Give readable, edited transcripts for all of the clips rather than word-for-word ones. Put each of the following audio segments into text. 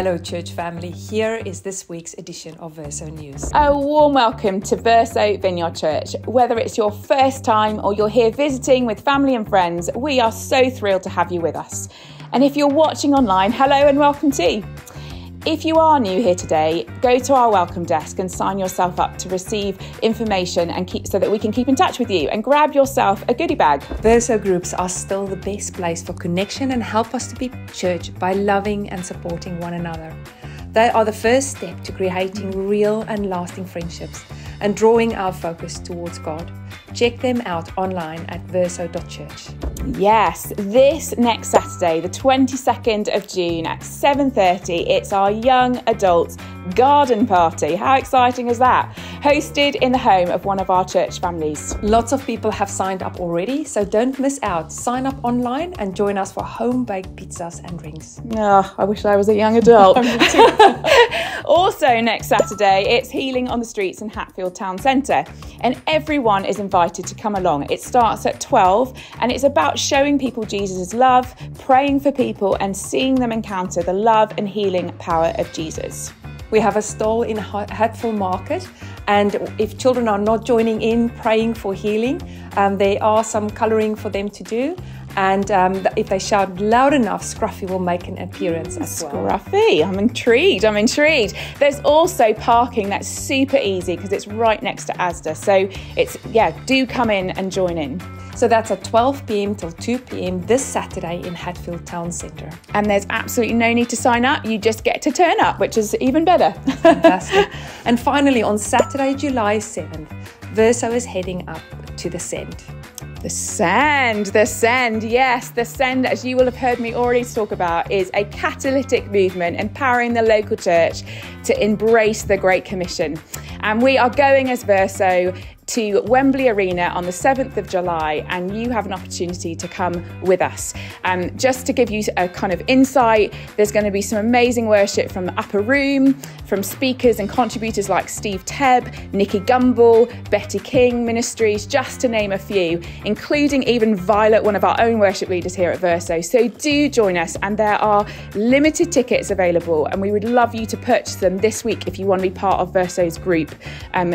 Hello church family, here is this week's edition of Verso News. A warm welcome to Verso Vineyard Church. Whether it's your first time or you're here visiting with family and friends, we are so thrilled to have you with us. And if you're watching online, hello and welcome too. If you are new here today, go to our welcome desk and sign yourself up to receive information and so that we can keep in touch with you, and grab yourself a goodie bag. Verso groups are still the best place for connection and help us to be church by loving and supporting one another. They are the first step to creating real and lasting friendships and drawing our focus towards God. Check them out online at verso.church. Yes, this next Saturday, the 22nd of June at 7:30, it's our Young Adults Garden Party. How exciting is that? Hosted in the home of one of our church families. Lots of people have signed up already, so don't miss out. Sign up online and join us for home-baked pizzas and drinks. Oh, I wish I was a young adult. Also next Saturday, it's Healing on the Streets in Hatfield Town Centre, and everyone is invited to come along. It starts at 12 and it's about showing people Jesus' love, praying for people and seeing them encounter the love and healing power of Jesus. We have a stall in Hatfield Market, and if children are not joining in praying for healing, there are some colouring for them to do, and if they shout loud enough, Scruffy will make an appearance as well. Scruffy, I'm intrigued. There's also parking that's super easy because it's right next to Asda, so do come in and join in. So that's at 12 p.m. till 2 p.m. this Saturday in Hatfield Town Centre. And there's absolutely no need to sign up, you just get to turn up, which is even better. Fantastic. And finally, on Saturday, July 7th, Verso is heading up to The Send. The Send, yes. The Send, as you will have heard me already talk about, is a catalytic movement empowering the local church to embrace the Great Commission. And we are going as Verso to Wembley Arena on the 7th of July, and you have an opportunity to come with us. Just to give you a kind of insight, there's going to be some amazing worship from the upper room, from speakers and contributors like Steve Tebb, Nikki Gumbel, Betty King Ministries, just to name a few, including even Violet, one of our own worship leaders here at Verso. So do join us, and there are limited tickets available, and we would love you to purchase them this week if you want to be part of Verso's group.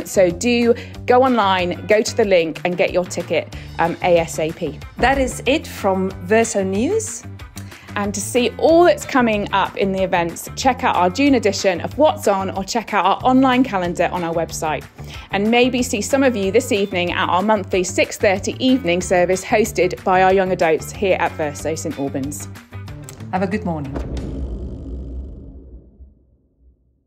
So do go online, go to the link and get your ticket ASAP. That is it from Verso News. And to see all that's coming up in the events, check out our June edition of What's On, or check out our online calendar on our website. And maybe see some of you this evening at our monthly 6:30 evening service hosted by our young adults here at Verso St Albans. Have a good morning.